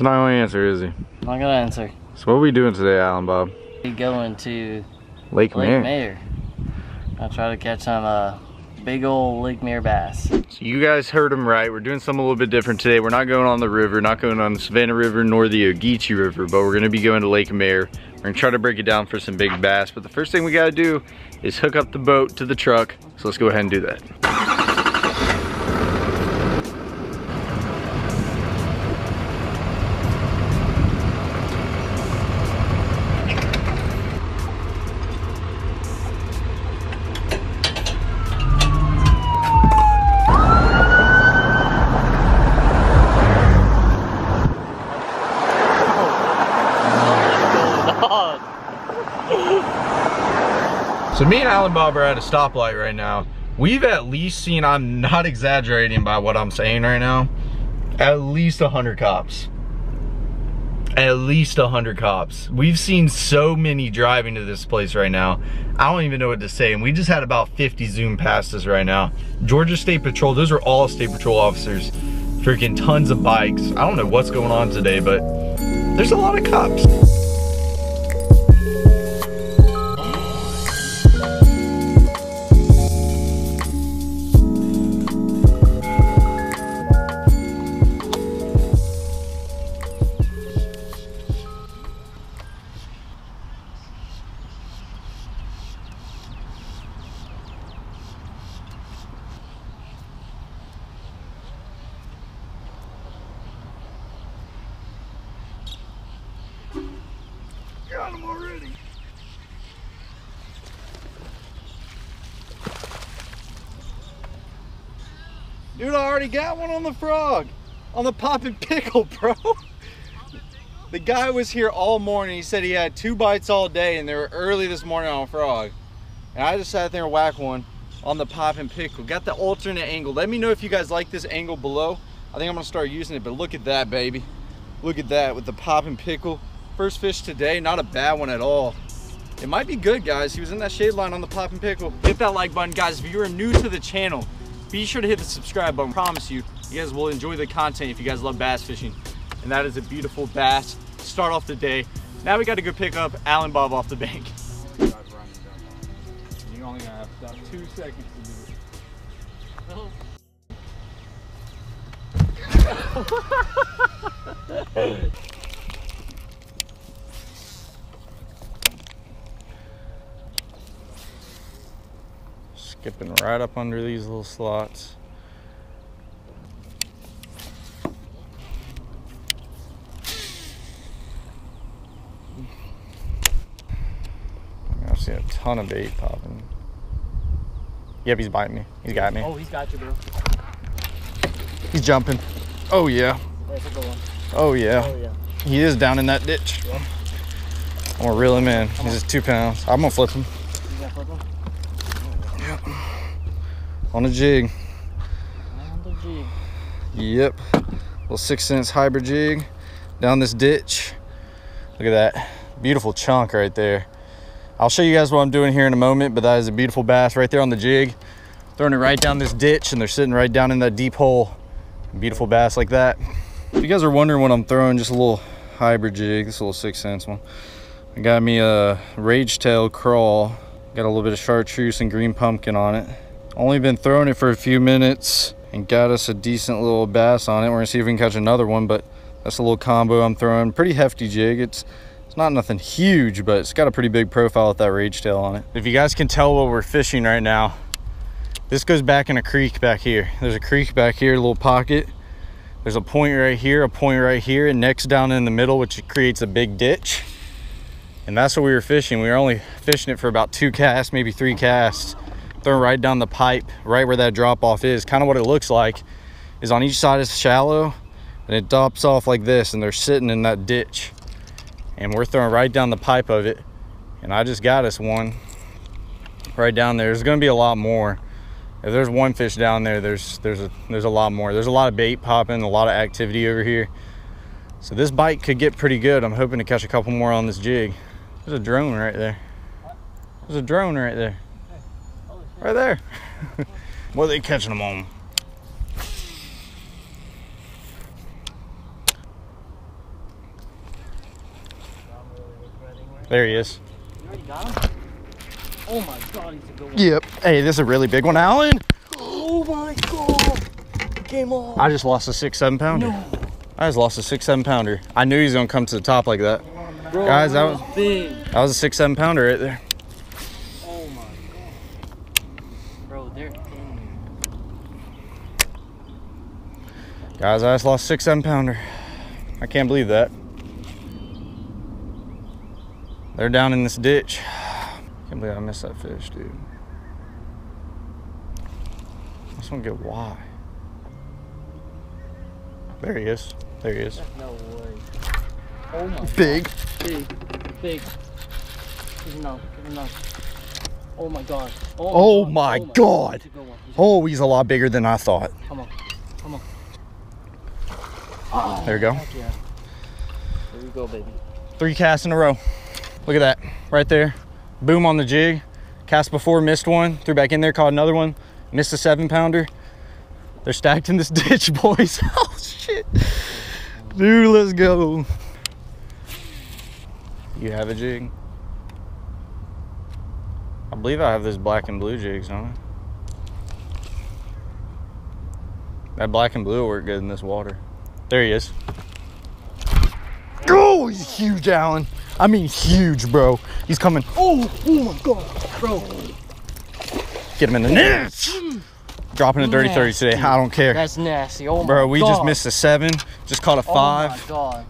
He's not gonna answer, is he? Not gonna answer. So what are we doing today, Alan Bob? We're going to Lake Mare. I'll try to catch some big old Lake Mare bass. So you guys heard him right. We're doing something a little bit different today. We're not going on the river, not going on the Savannah River nor the Ogeechee River, but we're gonna be going to Lake Mare. We're gonna try to break it down for some big bass, but the first thing we gotta do is hook up the boat to the truck. So let's go ahead and do that. So me and Alan Bob are at a stoplight right now. We've at least seen, I'm not exaggerating by what I'm saying right now, at least 100 cops. At least 100 cops. We've seen so many driving to this place right now. I don't even know what to say. And we just had about 50 zoom past us right now. Georgia State Patrol, those are all State Patrol officers. Freaking tons of bikes. I don't know what's going on today, but there's a lot of cops. Got him already. Dude, I already got one on the frog. On the poppin' pickle, bro. The guy was here all morning. He said he had 2 bites all day and they were early this morning on frog. And I just sat there and whacked one on the poppin' pickle. Got the alternate angle. Let me know if you guys like this angle below. I think I'm gonna start using it, but look at that, baby. Look at that with the poppin' pickle. First fish today, not a bad one at all. It might be good, guys. He was in that shade line on the poppin' pickle. Hit that like button, guys. If you are new to the channel, be sure to hit the subscribe button. I promise you, you guys will enjoy the content if you guys love bass fishing. And that is a beautiful bass. Start off the day. Now we got to go pick up Alan Bob off the bank. You only have 2 seconds to do it. Oh. Skipping right up under these little slots. I've seen a ton of bait popping. Yep, he's biting me. He's got me. Oh, he's got you, bro. He's jumping. Oh, yeah. That's a good one. Oh, yeah. Oh, yeah. He is down in that ditch. Yeah. I'm gonna reel him in. He's just 2 pounds. I'm gonna flip him. You gonna flip him? On a jig. On the jig. Yep. Little 6 cents hybrid jig down this ditch. Look at that beautiful chunk right there. I'll show you guys what I'm doing here in a moment, but that is a beautiful bass right there on the jig. Throwing it right down this ditch and they're sitting right down in that deep hole. Beautiful bass like that. If you guys are wondering what I'm throwing, just a little hybrid jig, this little 6 cents one. I got me a rage tail crawl. Got a little bit of chartreuse and green pumpkin on it. Only been throwing it for a few minutes and got us a decent little bass on it. We're gonna see if we can catch another one, but that's a little combo I'm throwing. Pretty hefty jig. It's not nothing huge, but it's got a pretty big profile with that rage tail on it. If you guys can tell what we're fishing right now, this goes back in a creek back here. There's a creek back here, a little pocket. There's a point right here, a point right here, and next down in the middle, which creates a big ditch. And that's what we were fishing. We were only fishing it for about 2 casts, maybe 3 casts. Throwing right down the pipe, right where that drop off is. Kind of what it looks like is on each side is shallow and it drops off like this and they're sitting in that ditch and we're throwing right down the pipe of it. And I just got us one right down there. There's gonna be a lot more. If there's one fish down there, there's a lot more. There's a lot of bait popping, a lot of activity over here. So this bite could get pretty good. I'm hoping to catch a couple more on this jig. There's a drone right there. There's a drone right there. Right there. What are they catching them on? There he is. You already got him? Oh my God, he's a good one. Yep. Hey, this is a really big one, Alan. Oh my God. Game on. I just lost a 6-7 pounder. No. I just lost a 6-7 pounder. I knew he was going to come to the top like that. Bro, guys, that was a 6-7 pounder right there. Oh my God. Bro, they're in there. Guys, I just lost 6-7 pounder. I can't believe that. They're down in this ditch. Can't believe I missed that fish, dude. I just want to get wide. There he is. There he is. No way. Oh my big. God. Big. Big. Give him enough. Oh my God. Oh my God. Oh my God. Oh, he's a lot bigger than I thought. Come on. Come on. Oh, there we go. Yeah. There you go, baby. 3 casts in a row. Look at that. Right there. Boom on the jig. Cast before, missed one. Threw back in there, caught another one. Missed a 7-pounder. They're stacked in this ditch, boys. Oh, shit. Dude, let's go. You have a jig? I believe I have those black and blue jigs on it. That black and blue will work good in this water. There he is. Oh, he's huge, Alan. I mean, huge, bro. He's coming. Oh my God, bro. Get him in the net. Dropping a dirty 30 today. I don't care. That's nasty. Oh my God. Bro, we just missed a 7. Just caught a 5. Oh my God.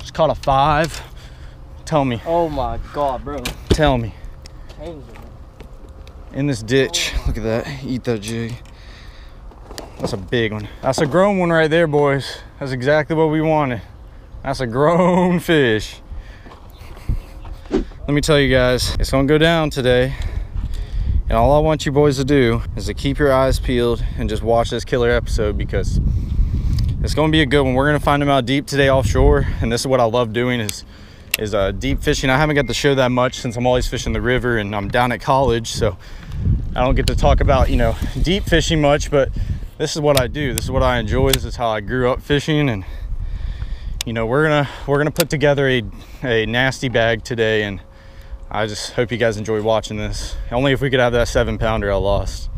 Just caught a 5. Tell me. Oh my God, bro. Tell me. In this ditch. Look at that. Eat that jig. That's a big one. That's a grown one right there, boys. That's exactly what we wanted. That's a grown fish. Let me tell you guys, it's gonna go down today. And all I want you boys to do is to keep your eyes peeled and just watch this killer episode, because it's going to be a good one. We're going to find them out deep today offshore, and this is what I love doing is deep fishing. I haven't got the show that much since I'm always fishing the river and I'm down at college, so I don't get to talk about, you know, deep fishing much, but this is what I do. This is what I enjoy. This is how I grew up fishing, and you know, we're gonna put together a nasty bag today, and I just hope you guys enjoy watching this. Only if we could have that 7-pounder I lost.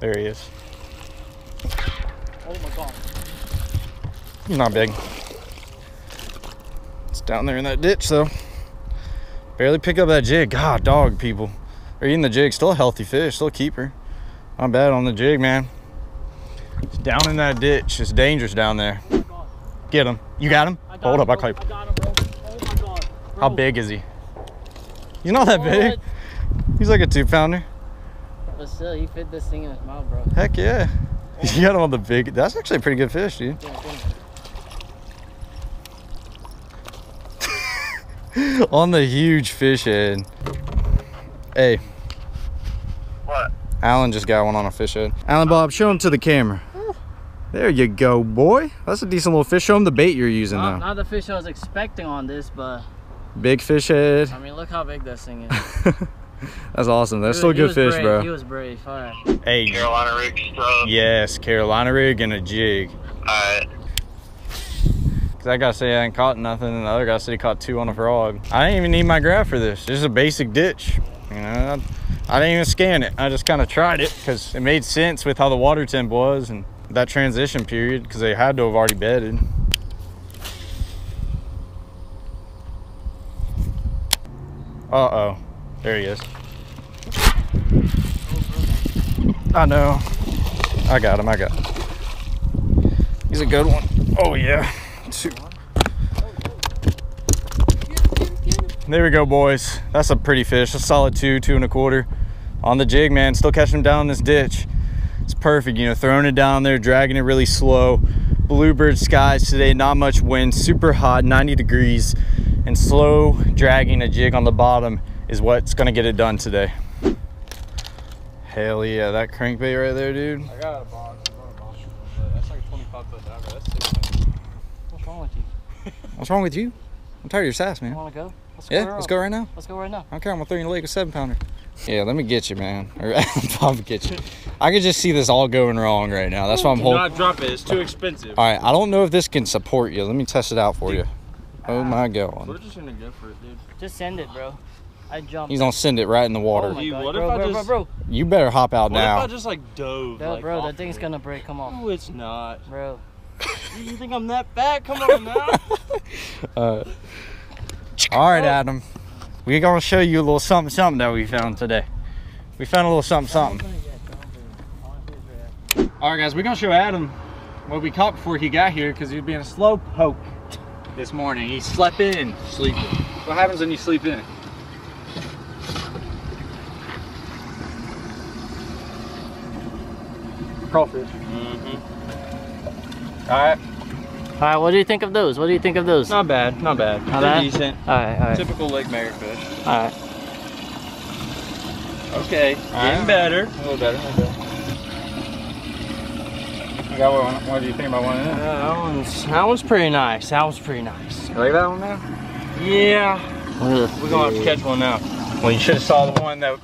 There he is. Oh my God. He's not big. It's down there in that ditch though. Barely pick up that jig. God, dog, people. They're eating the jig. Still a healthy fish, still a keeper. Not bad on the jig, man. It's down in that ditch. It's dangerous down there. Get him. You got him? Hold up, I caught him. Oh my God. How big is he? He's not that big. He's like a 2-pounder. But still, he fit this thing in his mouth, bro. Heck yeah. You got him on the big. That's actually a pretty good fish, dude. Yeah, on the huge fish head. Hey. What? Alan just got one on a fish head. Alan Bob, show him to the camera. There you go, boy. That's a decent little fish. Show him the bait you're using, though. Not the fish I was expecting on this, but... Big fish head. I mean, look how big this thing is. That's awesome. That's still good fish, bro. He was brave. All right. Hey. Carolina rig stuff. Yes, Carolina rig and a jig. All right. Because I got to say I ain't caught nothing, and the other guy said he caught 2 on a frog. I didn't even need my graph for this. This is a basic ditch. You know, I didn't even scan it. I just kind of tried it because it made sense with how the water temp was and... that transition period, because they had to have already bedded. Uh-oh. There he is. I know. I got him. I got him. He's a good one. Oh, yeah. 2. There we go, boys. That's a pretty fish. A solid 2, 2 1/4. On the jig, man. Still catching him down in this ditch. It's perfect, you know, throwing it down there, dragging it really slow. Bluebird skies today, not much wind, super hot, 90 degrees, and slow dragging a jig on the bottom is what's gonna get it done today. Hell yeah, that crankbait right there, dude. I got a box, I brought a box, but that's like 25 foot diver. That's 6 feet. What's wrong with you? What's wrong with you? I'm tired of your sass, man. You want to go? Let's go right now. Let's go right now. I don't care. I'm going to throw you in the lake with 7-pounder. Yeah, let me get you, man. Or I'll get you. I could just see this all going wrong right now. That's why I'm holding. Do not drop it. It's too expensive. All right. I don't know if this can support you. Let me test it out for you. Oh, my God. We're just going to go for it, dude. Just send it, bro. I jumped. He's going to send it right in the water. Oh my God. What bro, if bro, I just... bro, bro. You better hop out now. What if I just, like, dove? No, like, bro, that thing's going to break. Come on. No, it's not. Bro. You think I'm that bad? Come on now. All right, Adam. We're going to show you a little something-something that we found today. We found a little something-something. All right, guys, we're going to show Adam what we caught before he got here because he was being a slow poke this morning. He slept in. Sleeping. What happens when you sleep in? Crawfish. Mm-hmm. All right. All right, what do you think of those? What do you think of those? Not bad, not bad. Not bad? Decent. All right, all right. Typical Lake Merrick fish. All right. Okay, getting better. A little better, a little better. I got one. What do you think about one of them? That one's pretty nice. That one's pretty nice. You like that one now? Yeah. We're going to have to catch one now. Well, you should have saw the one that...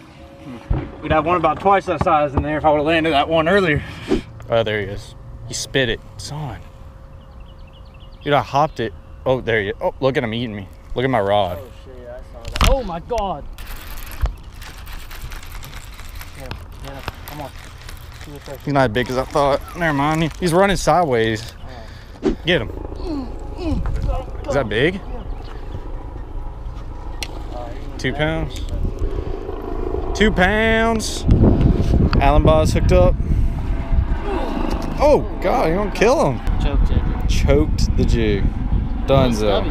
We'd have one about twice that size in there if I would have landed that one earlier. Oh, there he is. He spit it. It's on. Dude, I hopped it. Oh, there you. Oh, look at him eating me. Look at my rod. Oh shit, I saw that. Oh my God. Yeah, come on. He's not as big as I thought. Never mind. He's running sideways. Right. Get him. Is that big? Yeah. 2 pounds. 2 pounds. Allen Bob's hooked up. Oh God, you're gonna kill him. Choked it. Choked the jig. Dunzo.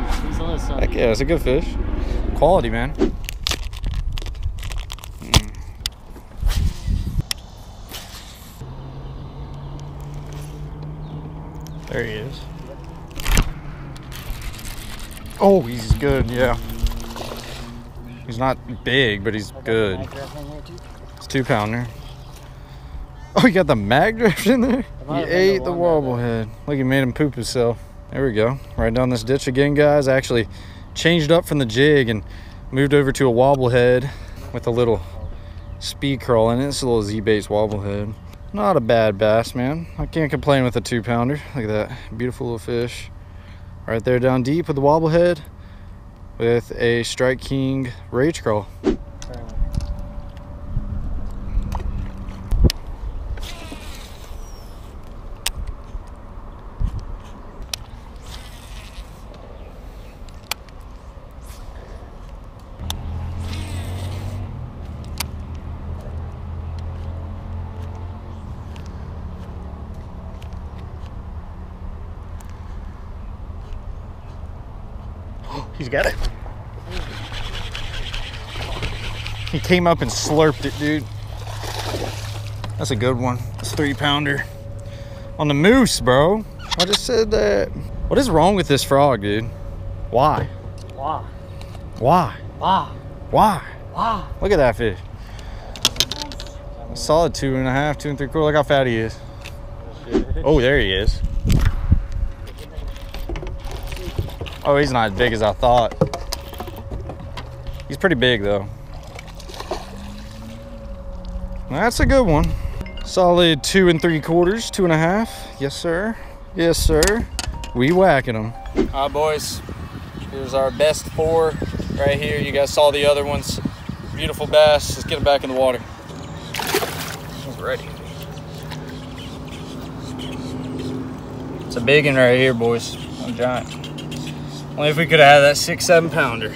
Heck yeah, it's a good fish. Quality, man. There he is. Oh, he's good, yeah. He's not big, but he's good. It's 2-pounder. Oh, you got the mag drift in there? He ate the wobble head. Look, he made him poop himself. There we go. Right down this ditch again, guys. I actually changed up from the jig and moved over to a wobble head with a little speed crawl in it. It's a little Z-baits wobble head. Not a bad bass, man. I can't complain with a 2-pounder. Look at that beautiful little fish. Right there down deep with the wobble head with a Strike King rage crawl. He's got it. He came up and slurped it, dude. That's a good one. It's a 3-pounder. On the moose, bro. I just said that. What is wrong with this frog, dude? Why? Why? Why? Why? Why? Why? Look at that fish. A solid 2½, 2¾. Look how fat he is. Oh, there he is. Oh, he's not as big as I thought. He's pretty big, though. That's a good one. Solid 2¾, 2½. Yes, sir. Yes, sir. We whacking them. All right, boys. Here's our best 4 right here. You guys saw the other ones. Beautiful bass. Let's get them back in the water. He's ready. It's a big one right here, boys. A giant. Only if we could have had that 6-, 7-pounder.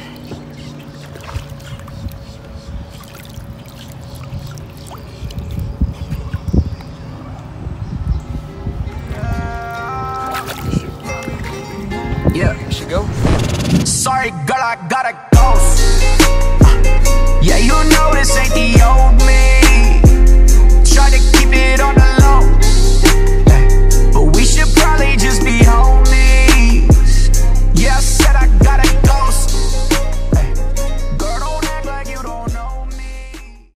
Yeah, it should go. Sorry, girl, I gotta go. Yeah, you know this ain't the old me.